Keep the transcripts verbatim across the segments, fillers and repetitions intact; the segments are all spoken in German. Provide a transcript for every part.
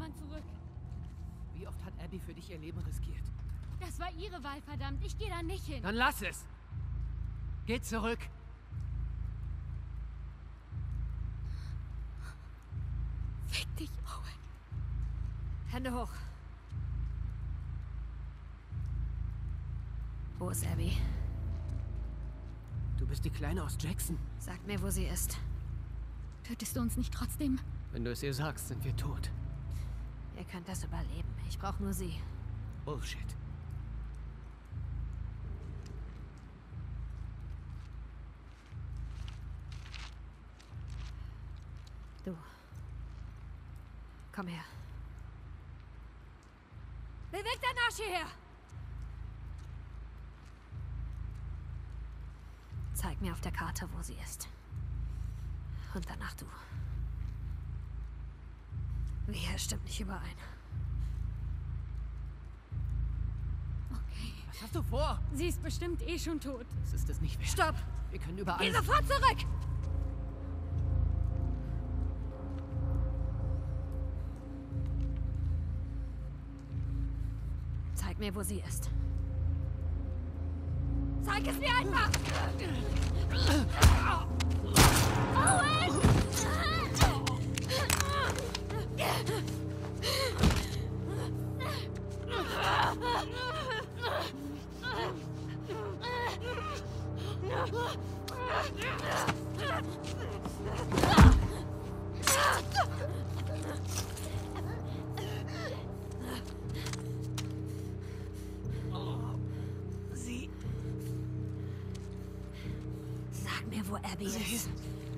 jemand zurück. Wie oft hat Abby für dich ihr Leben riskiert? Das war ihre Wahl, verdammt. Ich gehe da nicht hin. Dann lass es. Geh zurück. Fick dich, Owen. Hände hoch. Wo ist Abby? Du bist die Kleine aus Jackson. Sag mir, wo sie ist. Tötest du uns nicht trotzdem? Wenn du es ihr sagst, sind wir tot. Ihr könnt das überleben. Ich brauche nur sie. Bullshit. Du. Komm her. Beweg deinen Arsch hierher! Zeig mir auf der Karte, wo sie ist. Und danach du. Wir stimmt nicht überein. Okay. Was hast du vor? Sie ist bestimmt eh schon tot. Das ist es nicht wert. Stopp! Wir können überall... Geh sofort zurück! Zeig mir, wo sie ist. Zeig es mir einfach! Owen! Wo Abby ist.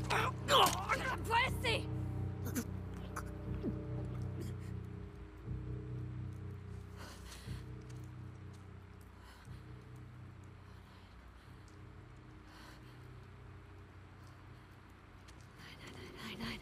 Wo ist sie? Nein, nein, nein, nein, nein.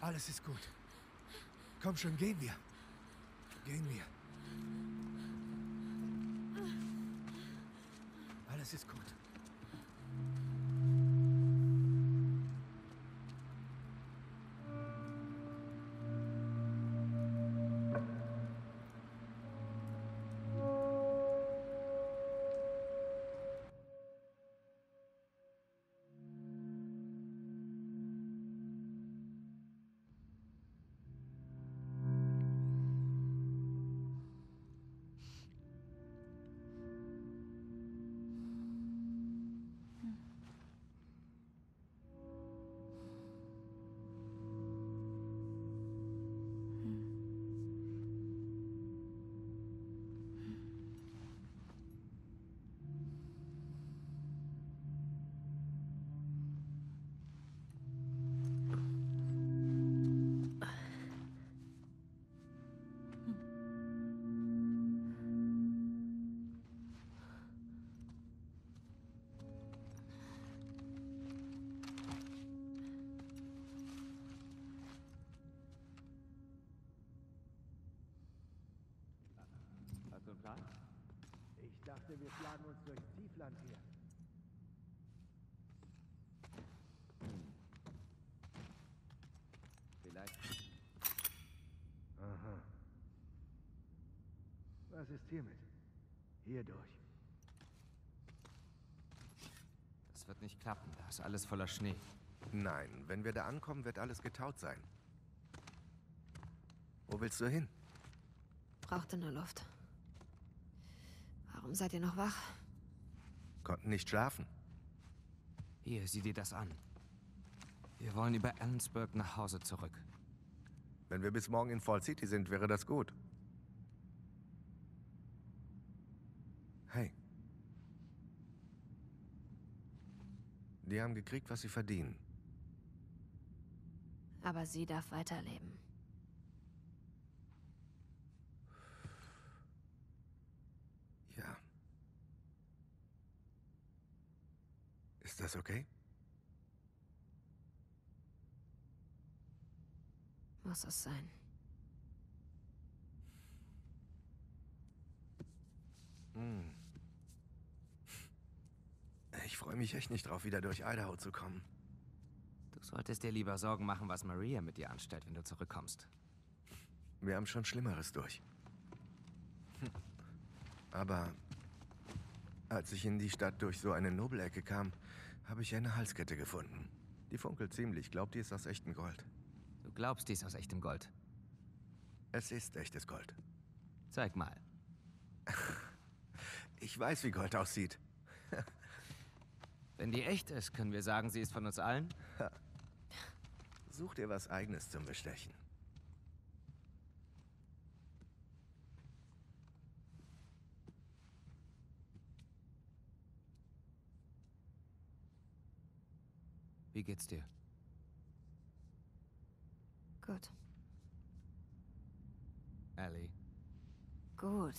Alles ist gut. Komm schon, gehen wir. Gehen wir. Alles ist gut. Ich dachte, wir schlagen uns durch Tiefland her. Vielleicht. Aha. Was ist hiermit? Hier durch. Das wird nicht klappen. Da ist alles voller Schnee. Nein, wenn wir da ankommen, wird alles getaut sein. Wo willst du hin? Brauchte nur Luft. Warum seid ihr noch wach? Konnten nicht schlafen. Hier, sieh dir das an. Wir wollen über Ellensburg nach Hause zurück. Wenn wir bis morgen in Fall City sind, wäre das gut. Hey. Die haben gekriegt, was sie verdienen. Aber sie darf weiterleben. Ja. Ist das okay? Muss es sein. Hm. Ich freue mich echt nicht drauf, wieder durch Idaho zu kommen. Du solltest dir lieber Sorgen machen, was Maria mit dir anstellt, wenn du zurückkommst. Wir haben schon Schlimmeres durch. Hm. Aber als ich in die Stadt durch so eine Nobelecke kam, habe ich eine Halskette gefunden. Die funkelt ziemlich. Glaubt, die ist aus echtem Gold. Du glaubst, die ist aus echtem Gold? Es ist echtes Gold. Zeig mal. Ich weiß, wie Gold aussieht. Wenn die echt ist, können wir sagen, sie ist von uns allen? Such dir was Eigenes zum Bestechen. Wie geht's dir? Gut. Ellie. Gut.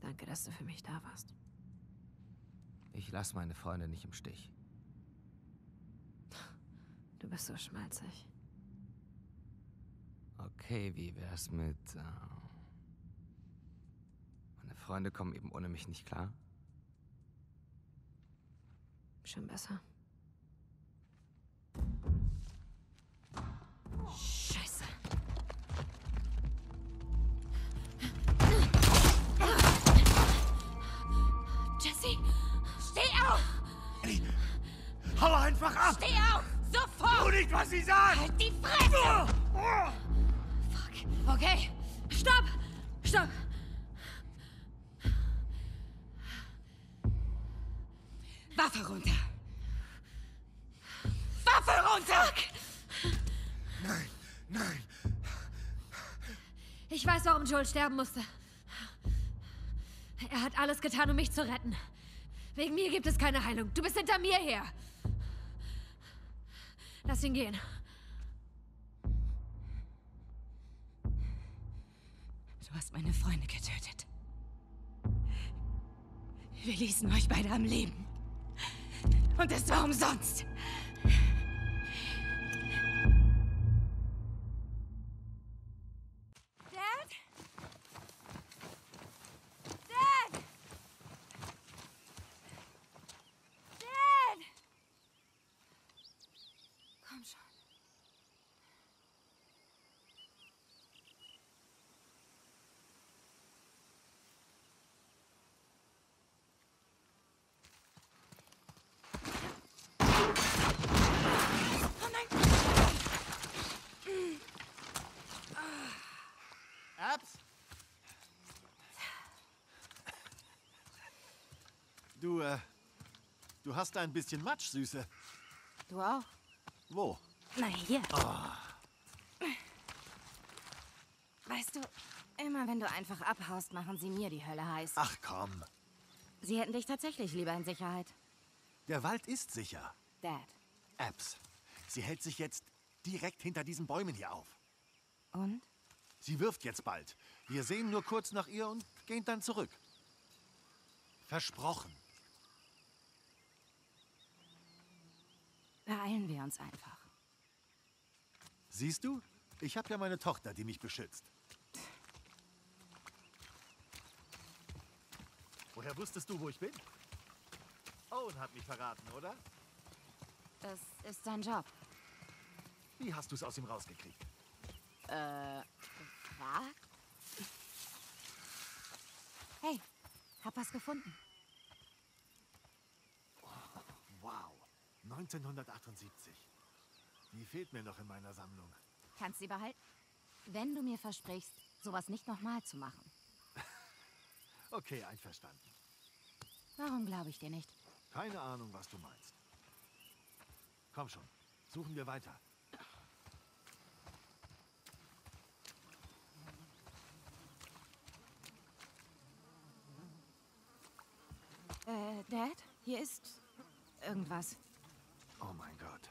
Danke, dass du für mich da warst. Ich lasse meine Freunde nicht im Stich. Du bist so schmalzig. Okay, wie wär's mit... Äh, meine Freunde kommen eben ohne mich nicht klar? Schon besser. Was sie sagen! Halt die Fresse! Fuck. Okay. Stopp! Stopp! Waffe runter! Waffe runter! Nein, nein! Ich weiß, warum Joel sterben musste. Er hat alles getan, um mich zu retten. Wegen mir gibt es keine Heilung. Du bist hinter mir her! Lass ihn gehen. Du hast meine Freunde getötet. Wir ließen euch beide am Leben. Und es war umsonst. Du, äh, du hast da ein bisschen Matsch, Süße. Du auch? Wo? Na, hier. Oh. Weißt du, immer wenn du einfach abhaust, machen sie mir die Hölle heiß. Ach komm. Sie hätten dich tatsächlich lieber in Sicherheit. Der Wald ist sicher. Dad. Abs, sie hält sich jetzt direkt hinter diesen Bäumen hier auf. Und? Sie wirft jetzt bald. Wir sehen nur kurz nach ihr und gehen dann zurück. Versprochen. Beeilen wir uns einfach. Siehst du? Ich habe ja meine Tochter, die mich beschützt. Woher wusstest du, wo ich bin? Owen hat mich verraten, oder? Das ist sein Job. Wie hast du es aus ihm rausgekriegt? Äh, gefragt? Hey, hab was gefunden. Oh, wow. neunzehnhundertachtundsiebzig. Die fehlt mir noch in meiner Sammlung. Kannst sie behalten, wenn du mir versprichst, sowas nicht nochmal zu machen. Okay, einverstanden. Warum glaube ich dir nicht? Keine Ahnung, was du meinst. Komm schon, suchen wir weiter. Äh, Dad, hier ist irgendwas. Oh mein Gott.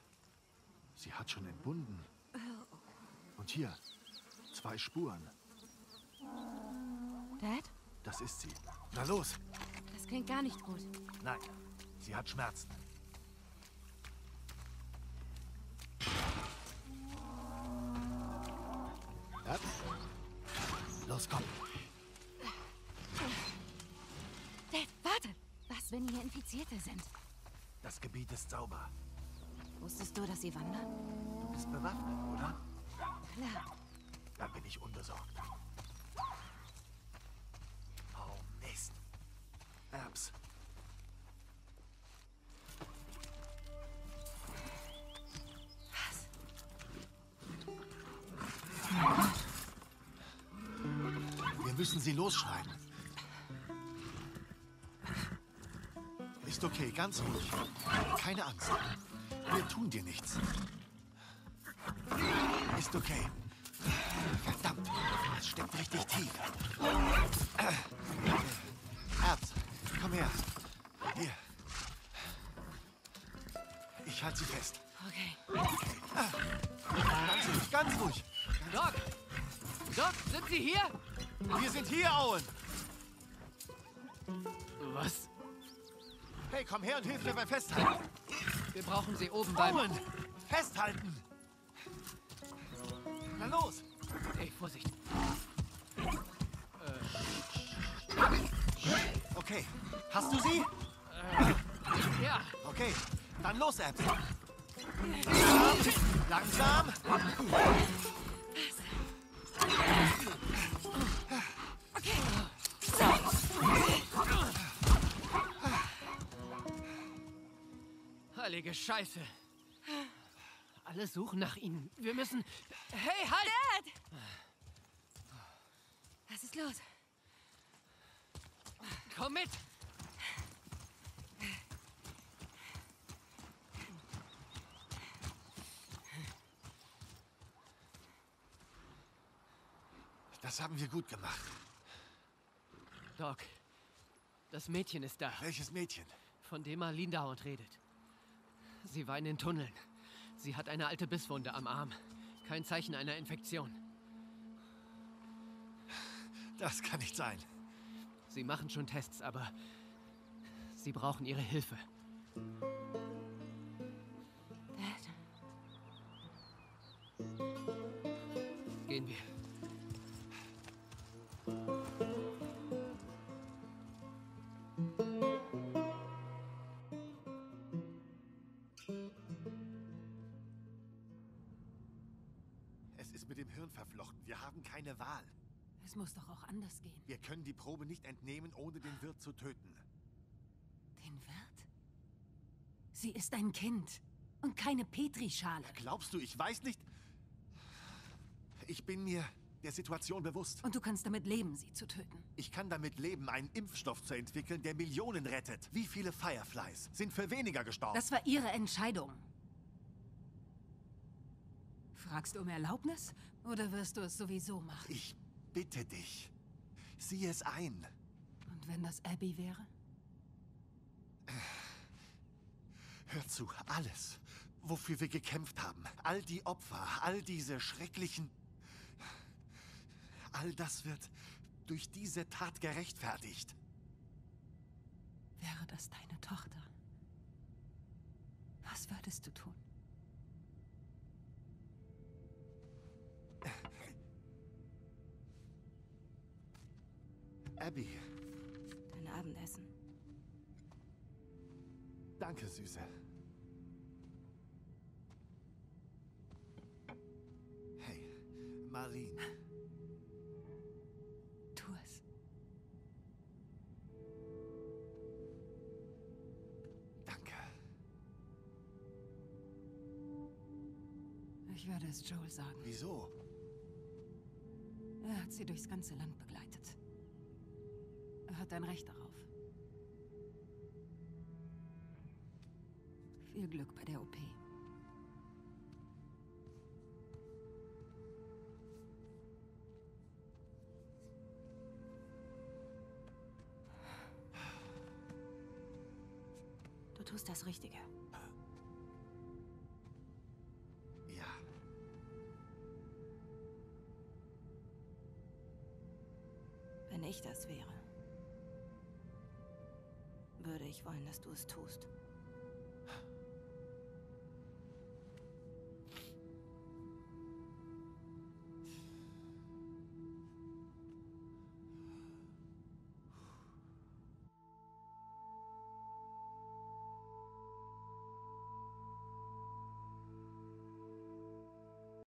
Sie hat schon entbunden. Und hier, zwei Spuren. Dad? Das ist sie. Na los! Das klingt gar nicht gut. Nein, sie hat Schmerzen. Dad? Los, komm! Dad, warte! Was, wenn hier Infizierte sind? Das Gebiet ist sauber. Wusstest du, dass sie wandern? Du bist bewaffnet, oder? Klar. Da bin ich unbesorgt. Oh, Mist. Abs. Was? Wir müssen sie losschreiben. Ist okay, ganz ruhig. Keine Angst. Wir tun dir nichts. Ist okay. Verdammt, das steckt richtig tief. Herz, komm her. Hier. Ich halte sie fest. Okay. Ganz ruhig, ganz ruhig. Doc! Doc, sind Sie hier? Wir sind hier, Owen. Was? Hey, komm her und hilf mir beim Festhalten. Wir brauchen sie oben beim... Owen! Festhalten! Na los! Hey, Vorsicht! Äh. Okay, hast du sie? Äh, ja. Okay, dann los, Abby. Langsam! Okay. Heilige Scheiße! Alle suchen nach ihnen. Wir müssen... Hey, halt! Dad! Was ist los? Komm mit! Das haben wir gut gemacht. Doc, das Mädchen ist da. Welches Mädchen? Von dem Arlene dauernd redet. Sie war in den Tunneln. Sie hat eine alte Bisswunde am Arm. Kein Zeichen einer Infektion. Das kann nicht sein. Sie machen schon Tests, aber sie brauchen ihre Hilfe. Dad. Gehen wir. Keine Wahl. Es muss doch auch anders gehen. Wir können die Probe nicht entnehmen, ohne den Wirt zu töten. Den Wirt? Sie ist ein Kind und keine Petrischale. Glaubst du, ich weiß nicht? Ich bin mir der Situation bewusst. Und du kannst damit leben, sie zu töten. Ich kann damit leben, einen Impfstoff zu entwickeln, der Millionen rettet. Wie viele Fireflies sind für weniger gestorben? Das war ihre Entscheidung. Fragst du um Erlaubnis? Oder wirst du es sowieso machen? Ich bitte dich. Sieh es ein. Und wenn das Abby wäre? Hör zu, alles, wofür wir gekämpft haben. All die Opfer, all diese schrecklichen... All das wird durch diese Tat gerechtfertigt. Wäre das deine Tochter? Was würdest du tun? Abby. Dein Abendessen. Danke, Süße. Hey, Marlene. Tu es. Danke. Ich werde es Joel sagen. Wieso? Er hat sie durchs ganze Land begleitet. Er hat ein Recht darauf. Viel Glück bei der O P. tust das Richtige. Ja. Wenn ich das wäre, würde ich wollen, dass du es tust.